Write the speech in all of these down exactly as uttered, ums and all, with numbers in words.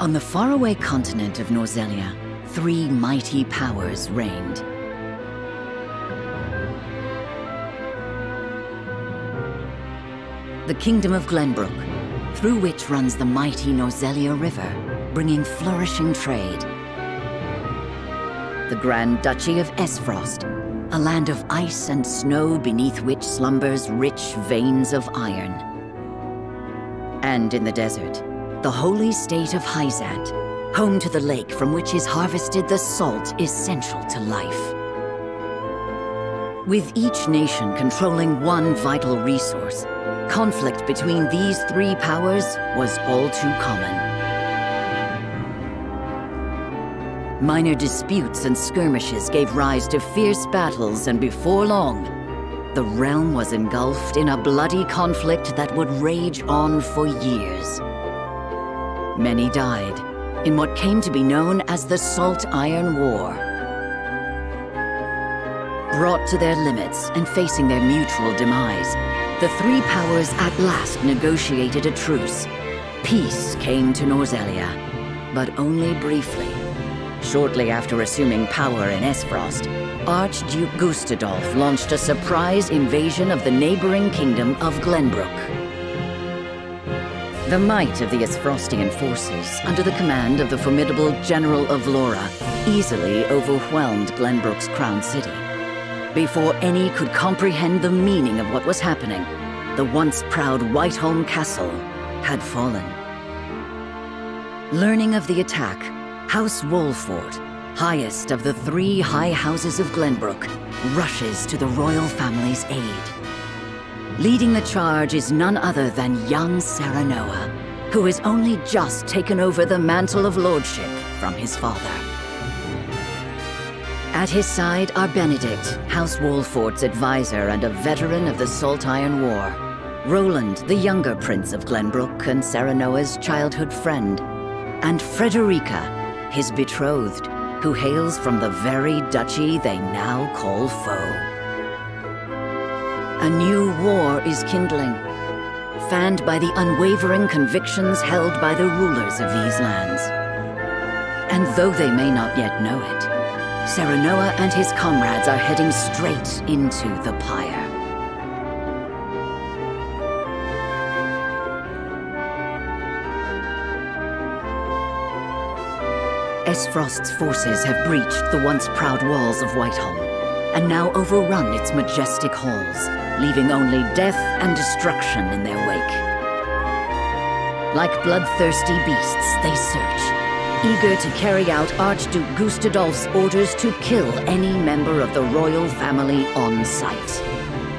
On the faraway continent of Norzelia, three mighty powers reigned. The Kingdom of Glenbrook, through which runs the mighty Norzelia River, bringing flourishing trade. The Grand Duchy of Esfrost, a land of ice and snow beneath which slumbers rich veins of iron. And in the desert, the holy state of Hyzant, home to the lake from which is harvested the salt essential to life. With each nation controlling one vital resource, conflict between these three powers was all too common. Minor disputes and skirmishes gave rise to fierce battles, and before long, the realm was engulfed in a bloody conflict that would rage on for years. Many died in what came to be known as the Salt-Iron War. Brought to their limits and facing their mutual demise, the three powers at last negotiated a truce. Peace came to Norzelia, but only briefly. Shortly after assuming power in Esfrost, Archduke Gustadolf launched a surprise invasion of the neighboring kingdom of Glenbrook. The might of the Esfrostian forces, under the command of the formidable General Avlora, easily overwhelmed Glenbrook's crown city. Before any could comprehend the meaning of what was happening, the once proud Whiteholm Castle had fallen. Learning of the attack, House Wolffort, highest of the three high houses of Glenbrook, rushes to the royal family's aid. Leading the charge is none other than young Serenoa, who has only just taken over the mantle of lordship from his father. At his side are Benedict, House Wolffort's advisor and a veteran of the Salt-Iron War, Roland, the younger prince of Glenbrook and Serenoa's childhood friend, and Frederica, his betrothed, who hails from the very duchy they now call foe. A new war is kindling, fanned by the unwavering convictions held by the rulers of these lands. And though they may not yet know it, Serenoa and his comrades are heading straight into the pyre. Esfrost's forces have breached the once proud walls of Whitehall, and now overrun its majestic halls, leaving only death and destruction in their wake. Like bloodthirsty beasts, they search, eager to carry out Archduke Gustadolf's orders to kill any member of the royal family on sight.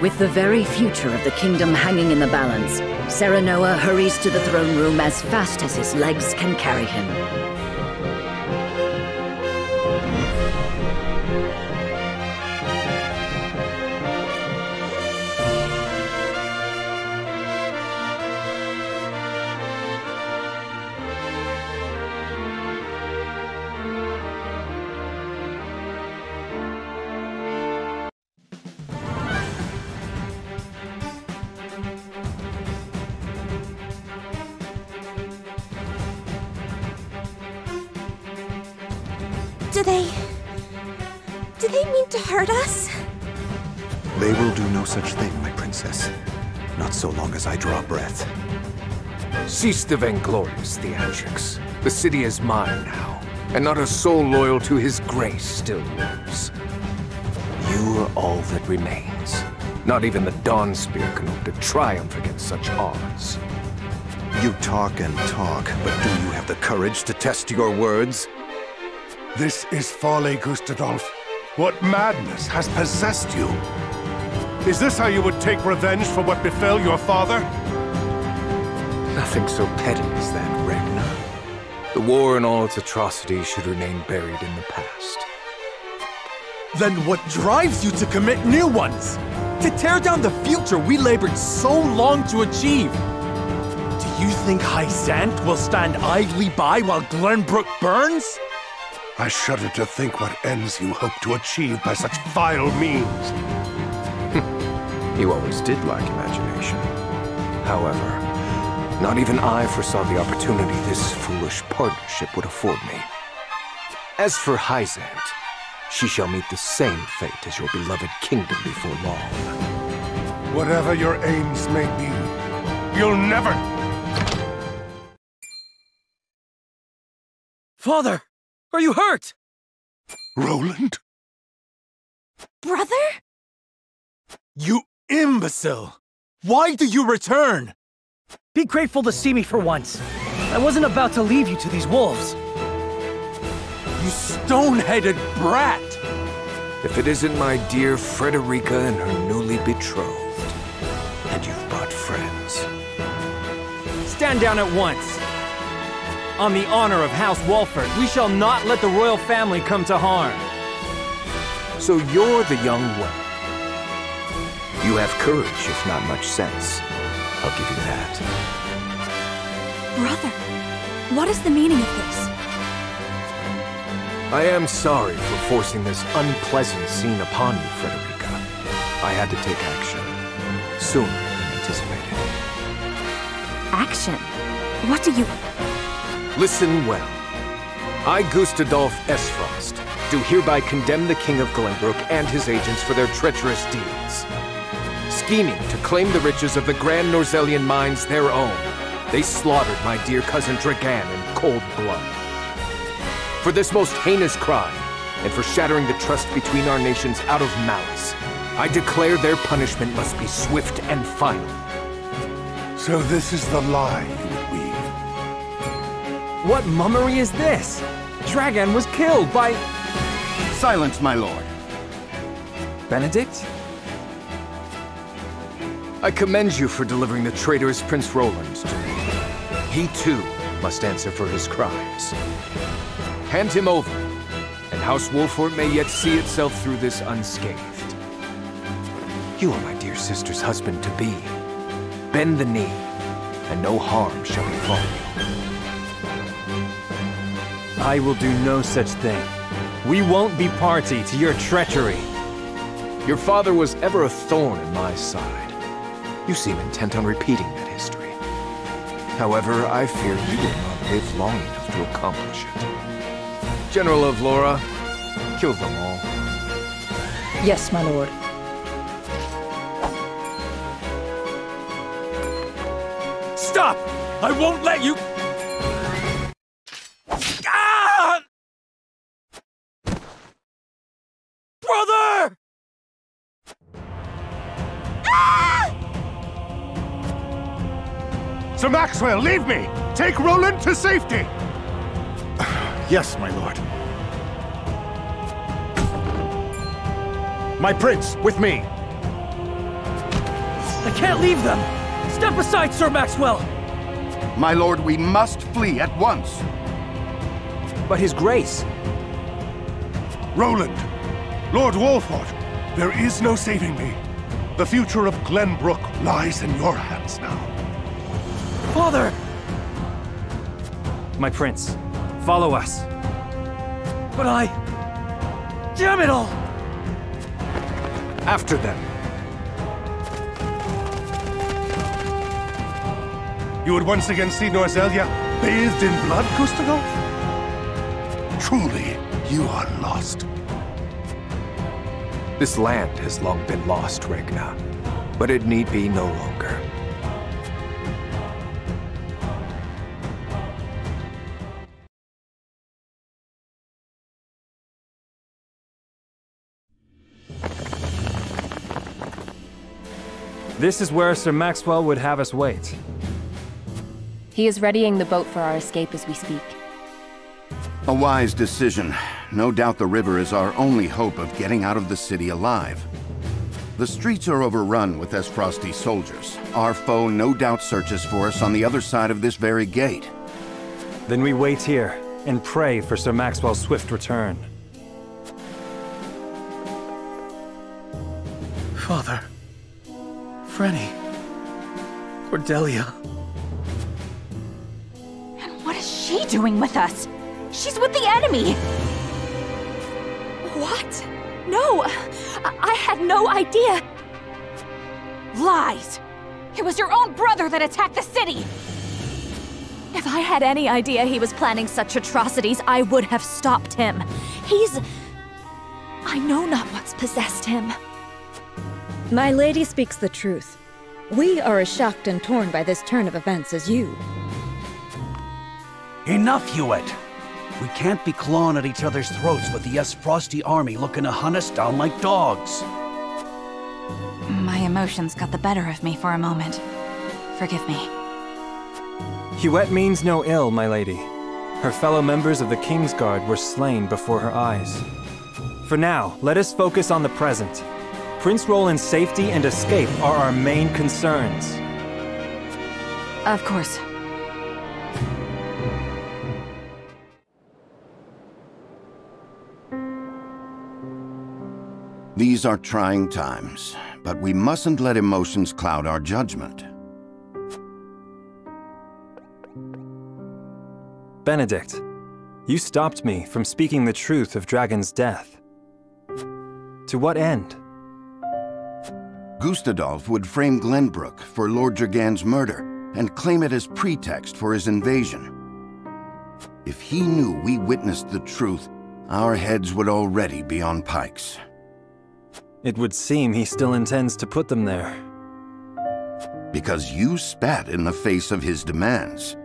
With the very future of the kingdom hanging in the balance, Serenoa hurries to the throne room as fast as his legs can carry him. Do they... do they mean to hurt us? They will do no such thing, my princess. Not so long as I draw breath. Cease the vainglorious, Theatrix. The city is mine now, and not a soul loyal to his grace still lives. You are all that remains. Not even the Dawn Spear can hope to triumph against such odds. You talk and talk, but do you have the courage to test your words? This is folly, Gustadolf. What madness has possessed you? Is this how you would take revenge for what befell your father? Nothing so petty as that, Regna. The war and all its atrocities should remain buried in the past. Then what drives you to commit new ones? To tear down the future we labored so long to achieve? Do you think Hyzant will stand idly by while Glenbrook burns? I shudder to think what ends you hope to achieve by such vile means. You always did lack imagination. However, Not even I foresaw the opportunity this foolish partnership would afford me. As for Hyzant, she shall meet the same fate as your beloved kingdom before long. Whatever your aims may be, you'll never... Father, are you hurt? Roland? Brother? You imbecile! Why do you return? Be grateful to see me for once. I wasn't about to leave you to these wolves. You stone-headed brat! If it isn't my dear Frederica and her newly betrothed, and you've brought friends. Stand down at once. On the honor of House Wolffort, we shall not let the royal family come to harm. So you're the young one. You have courage, if not much sense. I'll give you that. Brother, what is the meaning of this? I am sorry for forcing this unpleasant scene upon you, Frederica. I had to take action. Sooner than anticipated. Action? What do you... Listen well. I, Gustadolf Esfrost, do hereby condemn the King of Glenbrook and his agents for their treacherous deeds. Scheming to claim the riches of the Grand Norzelian Mines their own, they slaughtered my dear cousin Dragan in cold blood. For this most heinous crime, and for shattering the trust between our nations out of malice, I declare their punishment must be swift and final. So this is the lie you weave. What mummery is this? Dragan was killed by... Silence, my lord. Benedict? I commend you for delivering the traitorous Prince Roland to me. He too must answer for his crimes. Hand him over, and House Wolffort may yet see itself through this unscathed. You are my dear sister's husband-to-be. Bend the knee, and no harm shall befall you. I will do no such thing. We won't be party to your treachery. Your father was ever a thorn in my side. You seem intent on repeating that history. However, I fear you will not live long enough to accomplish it. General Avlora, kill them all. Yes, my lord. Stop! I won't let you... Ah! Brother! Ah! Sir Maxwell, leave me! Take Roland to safety! Yes, my lord. My prince, with me. I can't leave them. Step aside, Sir Maxwell. My lord, we must flee at once. But His Grace... Roland, Lord Wolffort, there is no saving me. The future of Glenbrook lies in your hands now. Father! My prince. Follow us. But I... Damn it all! After them. You would once again see Norzelia bathed in blood, Kustagol? Truly, you are lost. This land has long been lost, Regna. But it need be no longer. This is where Sir Maxwell would have us wait. He is readying the boat for our escape as we speak. A wise decision. No doubt the river is our only hope of getting out of the city alive. The streets are overrun with Esfrosti soldiers. Our foe no doubt searches for us on the other side of this very gate. Then we wait here and pray for Sir Maxwell's swift return. Father... Frenny, Cordelia. And what is she doing with us? She's with the enemy! What? No! I, I had no idea! Lies! It was your own brother that attacked the city! If I had any idea he was planning such atrocities, I would have stopped him. He's... I know not what's possessed him. My lady speaks the truth. We are as shocked and torn by this turn of events as you. Enough, Hewitt! We can't be clawing at each other's throats with the Esfrosti army looking to hunt us down like dogs. My emotions got the better of me for a moment. Forgive me. Huet means no ill, my lady. Her fellow members of the Kingsguard were slain before her eyes. For now, let us focus on the present. Prince Roland's safety and escape are our main concerns. Of course. These are trying times, but we mustn't let emotions cloud our judgment. Benedict, you stopped me from speaking the truth of Dragon's death. To what end? Gustadolf would frame Glenbrook for Lord Dragan's murder and claim it as pretext for his invasion. If he knew we witnessed the truth, our heads would already be on pikes. It would seem he still intends to put them there. Because you spat in the face of his demands.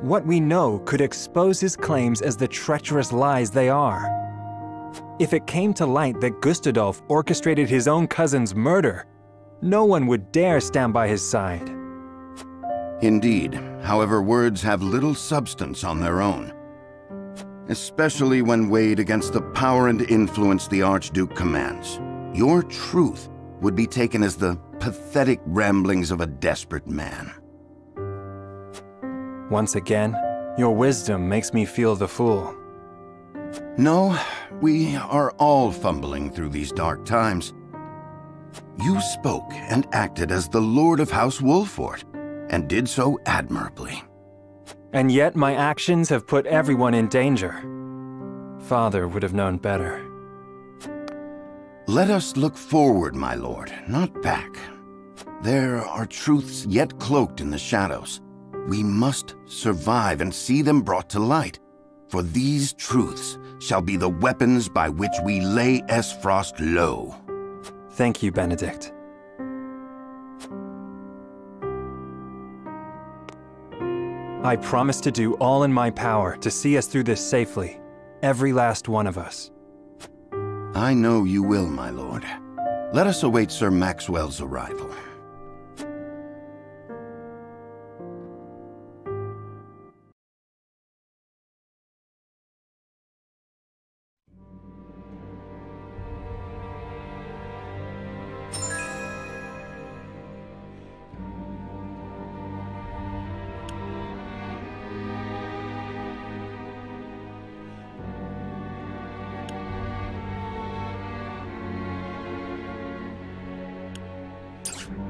What we know could expose his claims as the treacherous lies they are. If it came to light that Gustadolf orchestrated his own cousin's murder, no one would dare stand by his side. Indeed, however, words have little substance on their own. Especially when weighed against the power and influence the Archduke commands. Your truth would be taken as the pathetic ramblings of a desperate man. Once again, your wisdom makes me feel the fool. No, we are all fumbling through these dark times. You spoke and acted as the Lord of House Wolffort, and did so admirably. And yet my actions have put everyone in danger. Father would have known better. Let us look forward, my lord, not back. There are truths yet cloaked in the shadows. We must survive and see them brought to light, for these truths shall be the weapons by which we lay Esfrost low. Thank you, Benedict. I promise to do all in my power to see us through this safely, every last one of us. I know you will, my lord. Let us await Sir Maxwell's arrival. Thank you.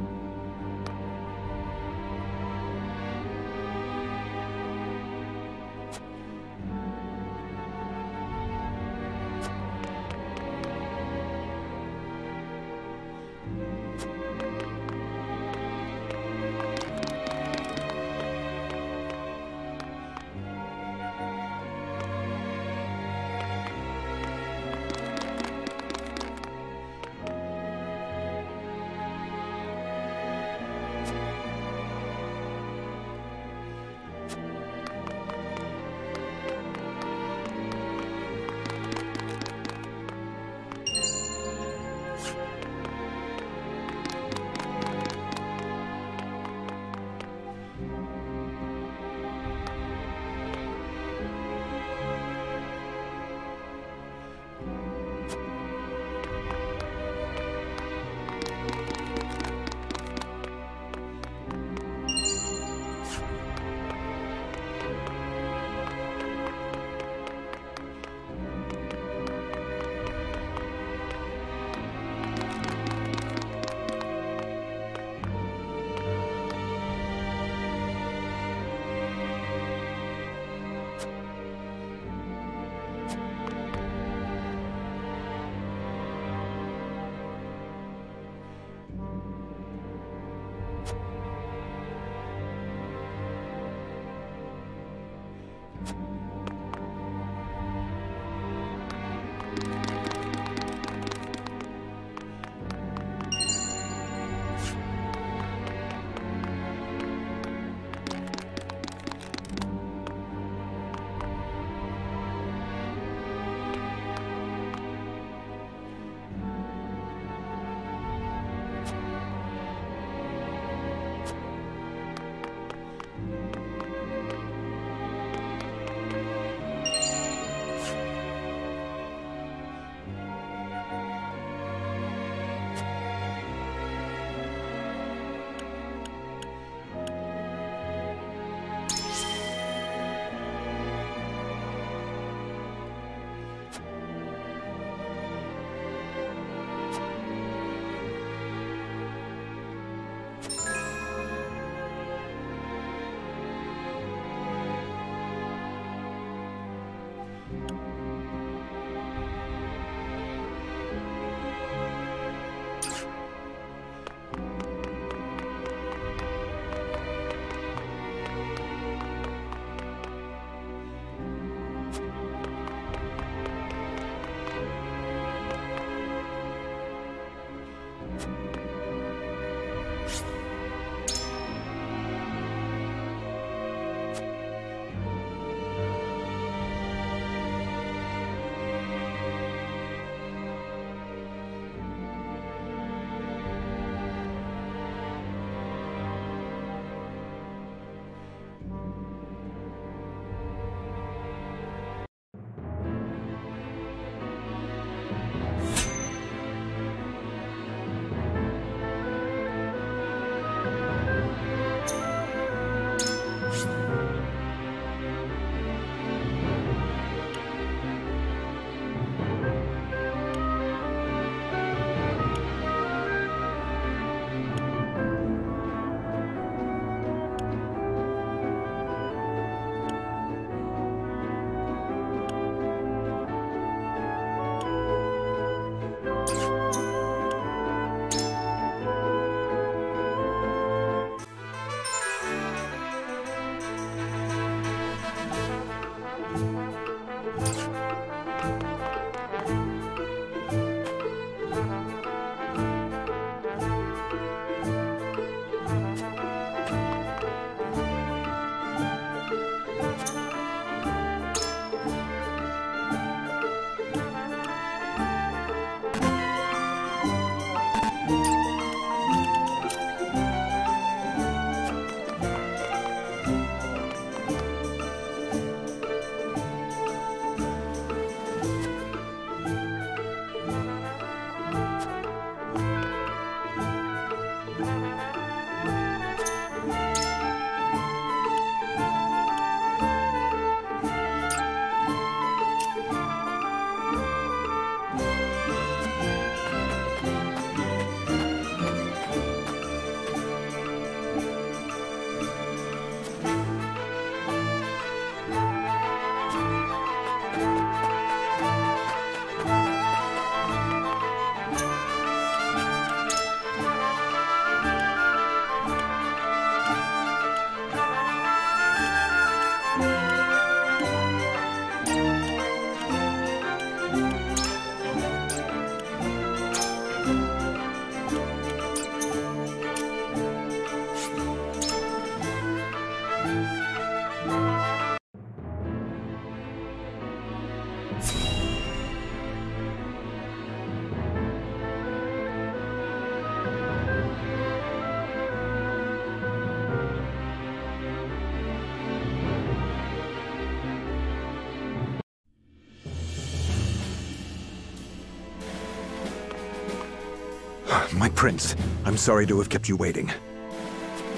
My prince, I'm sorry to have kept you waiting.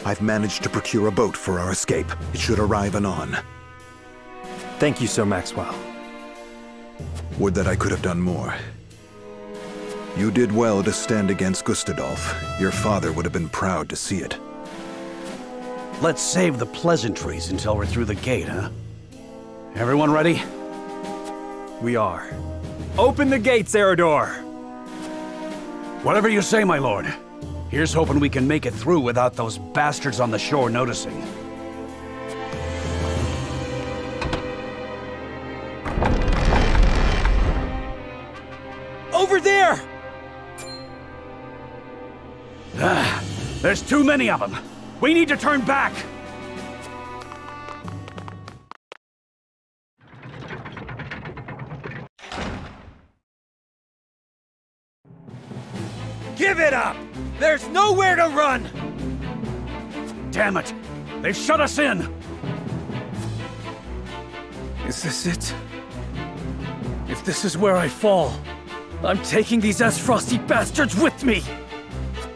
I've managed to procure a boat for our escape. It should arrive anon. Thank you, Sir Maxwell. Would that I could have done more. You did well to stand against Gustadolf. Your father would have been proud to see it. Let's save the pleasantries until we're through the gate, huh? Everyone ready? We are. Open the gates, Erador! Whatever you say, my lord. Here's hoping we can make it through without those bastards on the shore noticing. Over there! Ah, there's too many of them. We need to turn back! Give it up! There's nowhere to run! Damn it! They've shut us in! Is this it? If this is where I fall, I'm taking these Esfrosty bastards with me!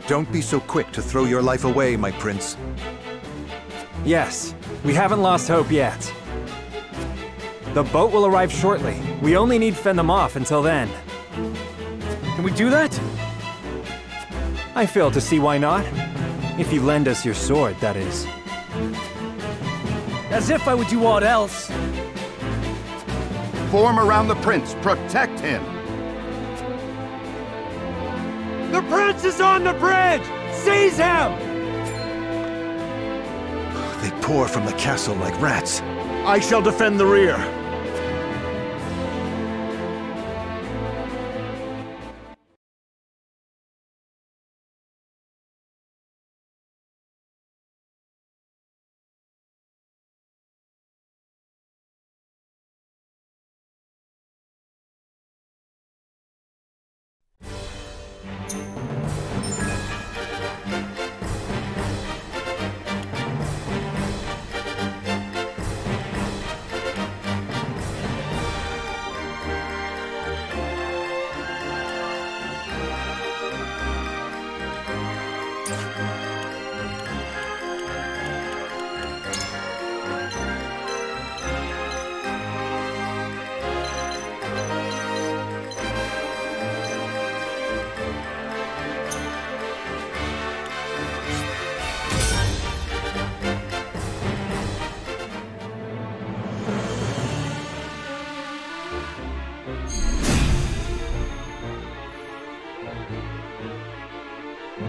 Don't be so quick to throw your life away, my prince. Yes, we haven't lost hope yet. The boat will arrive shortly. We only need to fend them off until then. Can we do that? I fail to see why not. If you lend us your sword, that is. As if I would do aught else. Form around the prince. Protect him. The prince is on the bridge! Seize him! They pour from the castle like rats. I shall defend the rear.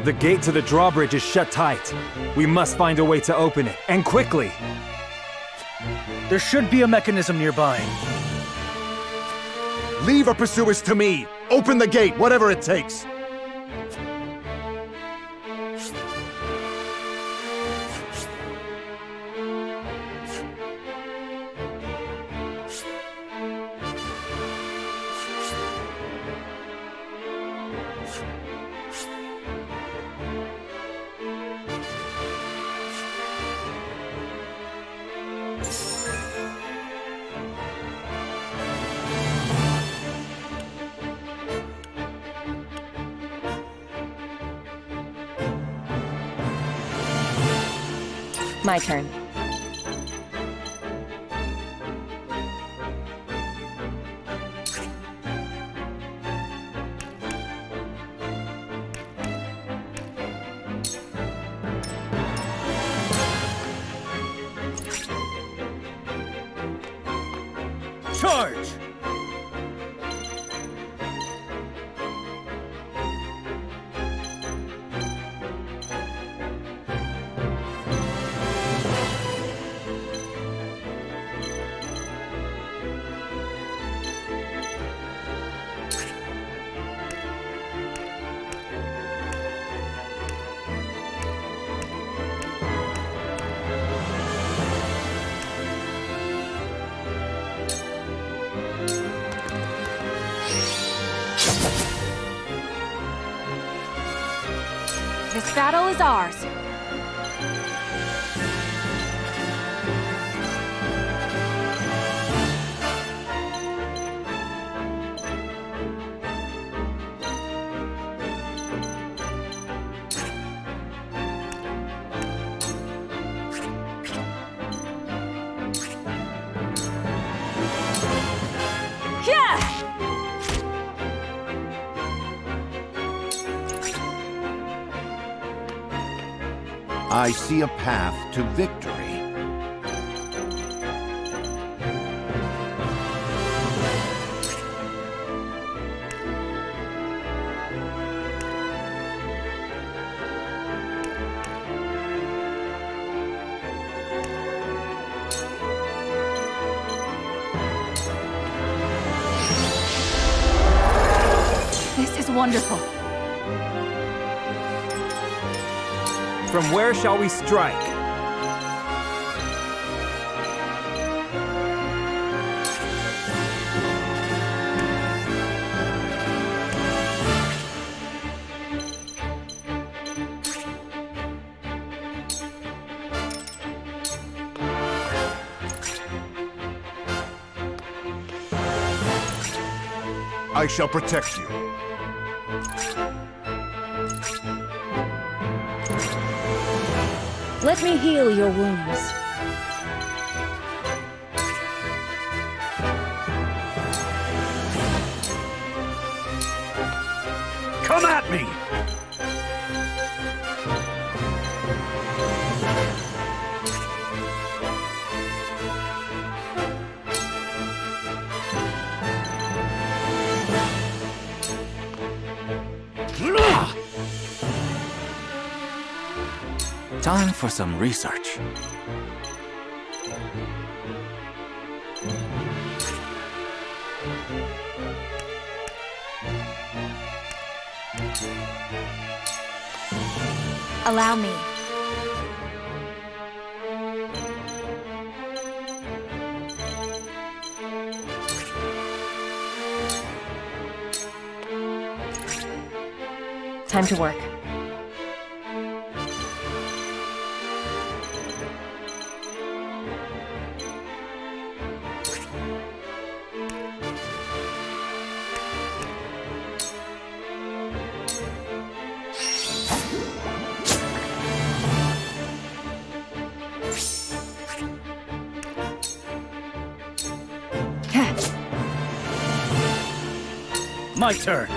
The gate to the drawbridge is shut tight. We must find a way to open it, and quickly! There should be a mechanism nearby. Leave our pursuers to me! Open the gate, whatever it takes! My turn. Charge! This battle is ours. I see a path to victory. Wonderful. From where shall we strike? I shall protect you. Let me heal your wounds. Come at me! Time for some research. Allow me. Time to work. My turn.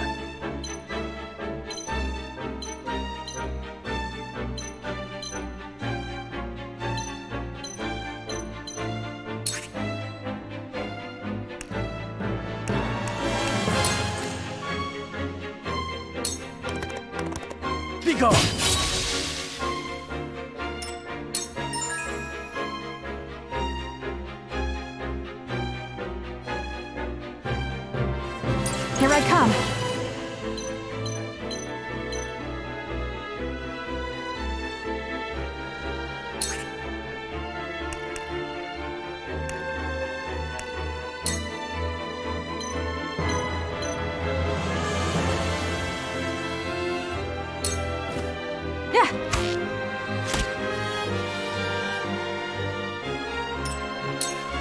Be gone.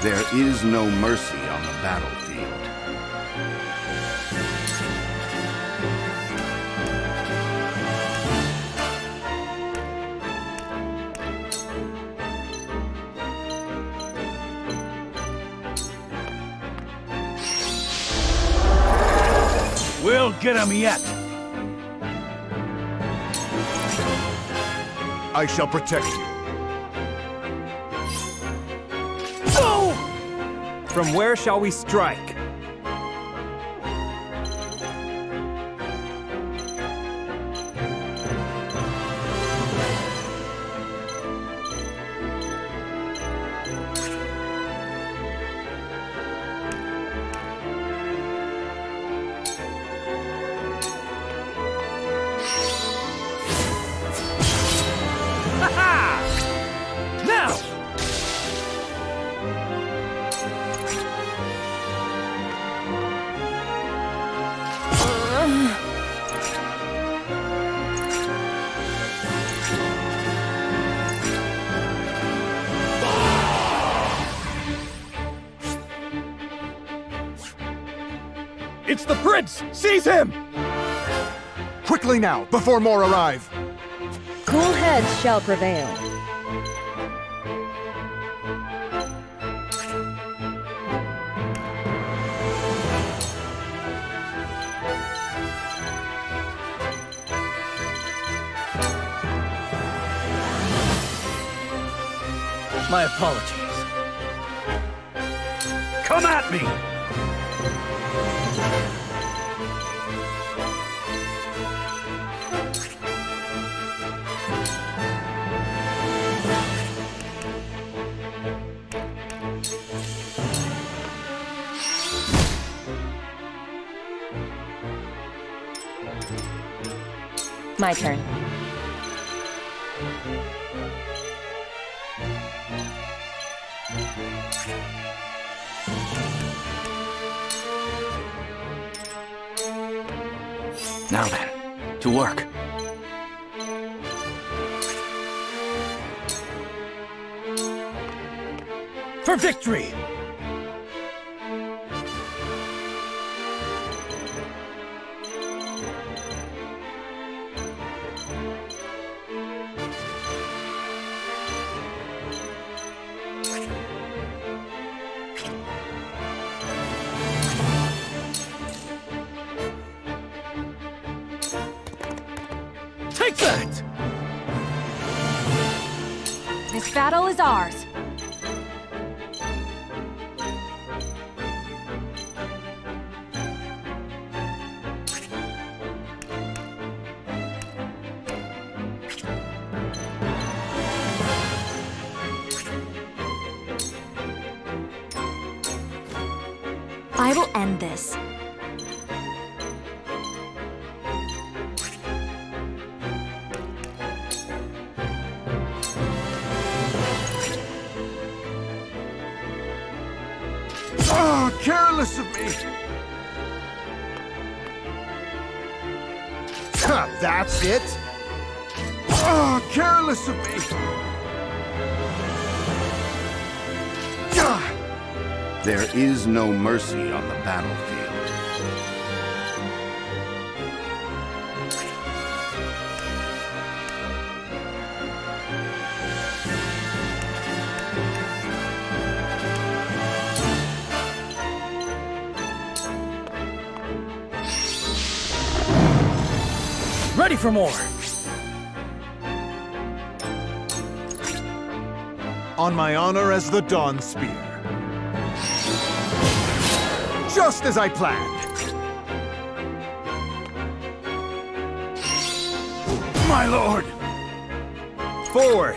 There is no mercy on the battlefield. We'll get him yet. I shall protect you. From where shall we strike? It's the prince! Seize him! Quickly now, before more arrive! Cool heads shall prevail. My apologies. Come at me! My turn. Now then, to work. For victory! That's it? Oh, careless of me! God. There is no mercy on the battlefield. Ready for more! On my honor as the Dawn Spear. Just as I planned! My lord! Forward!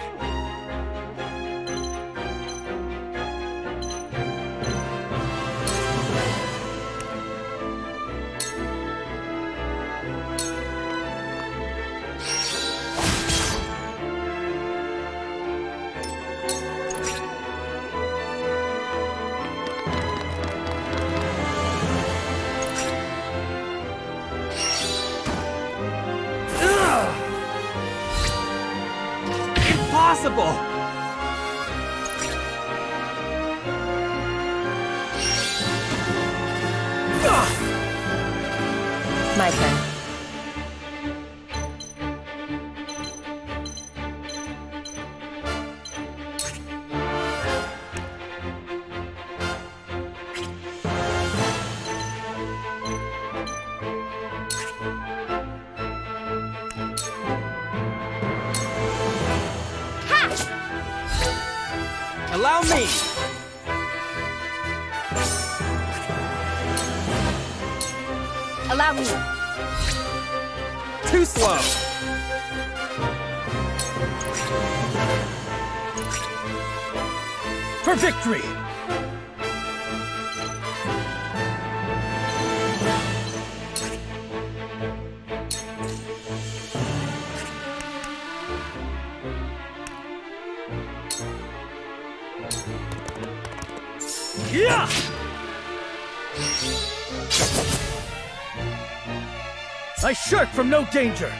I shirk from no danger!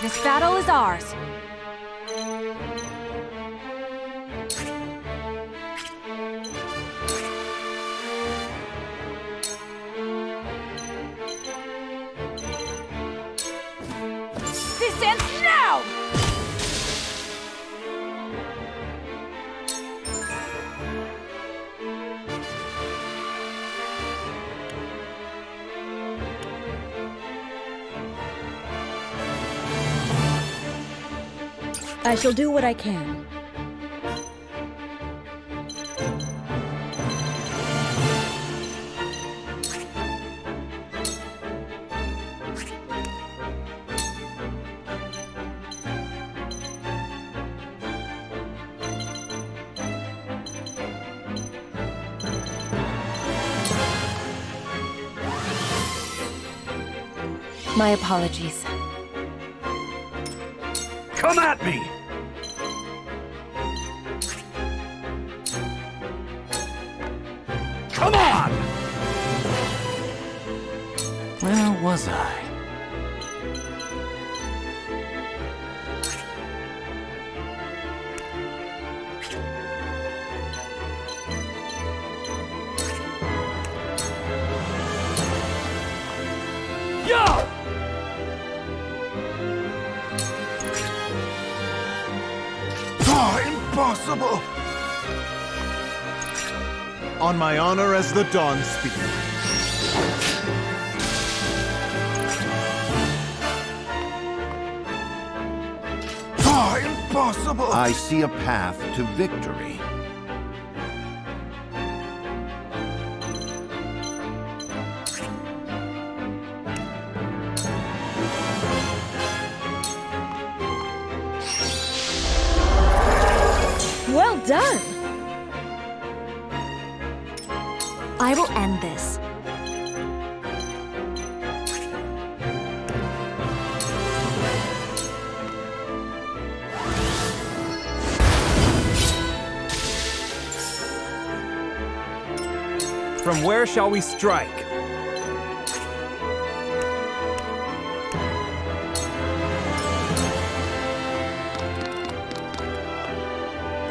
This battle is ours. This ends now! I shall do what I can. My apologies. Come at me! Come on! Where was I? On my honor as the Dawn Spear. Ah, impossible! I see a path to victory. From where shall we strike?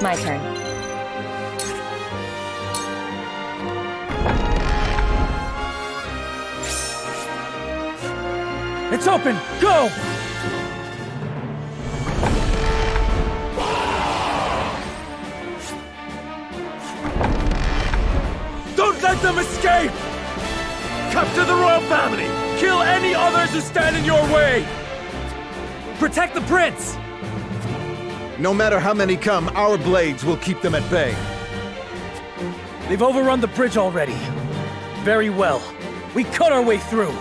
My turn. It's open! Go! Them escape! Capture the royal family! Kill any others who stand in your way! Protect the prince! No matter how many come, our blades will keep them at bay. They've overrun the bridge already. Very well. We cut our way through.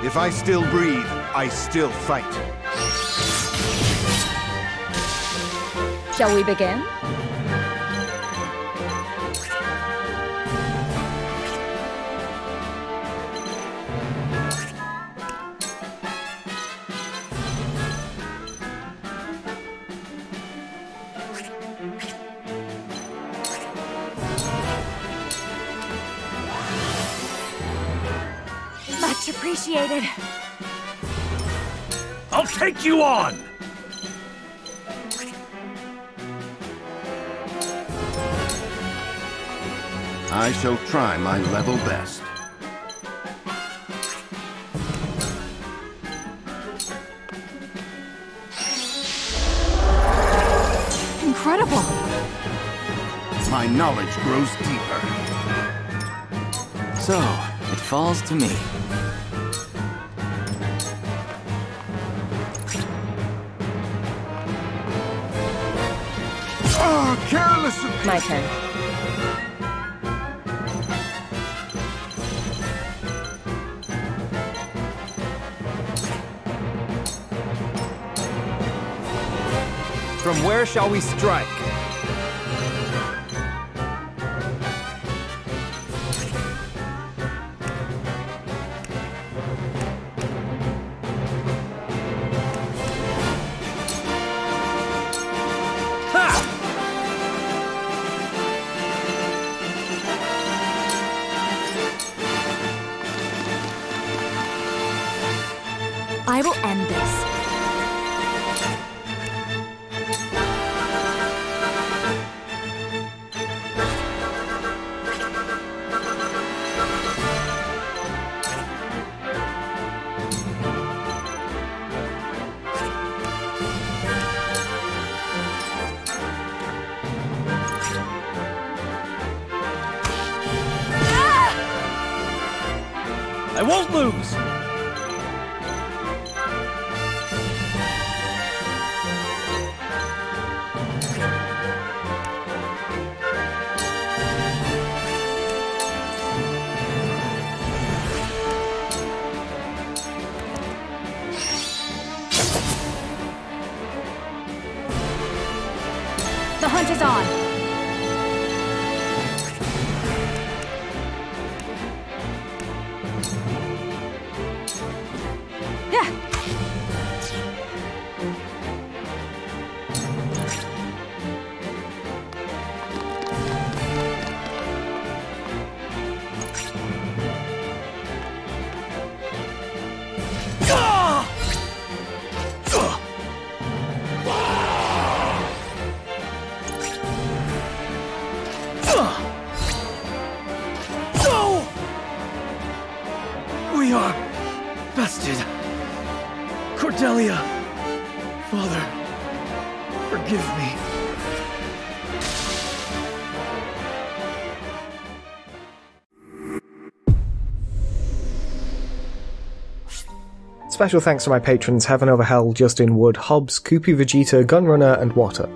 If I still breathe, I still fight. Shall we begin? I'll take you on! I shall try my level best. Incredible! My knowledge grows deeper. So, it falls to me. My turn. From where shall we strike? I will end this. Special thanks to my patrons Heaven Over Hell, Justin Wood, Hobbs, Koopy Vegeta, Gunrunner, and Water.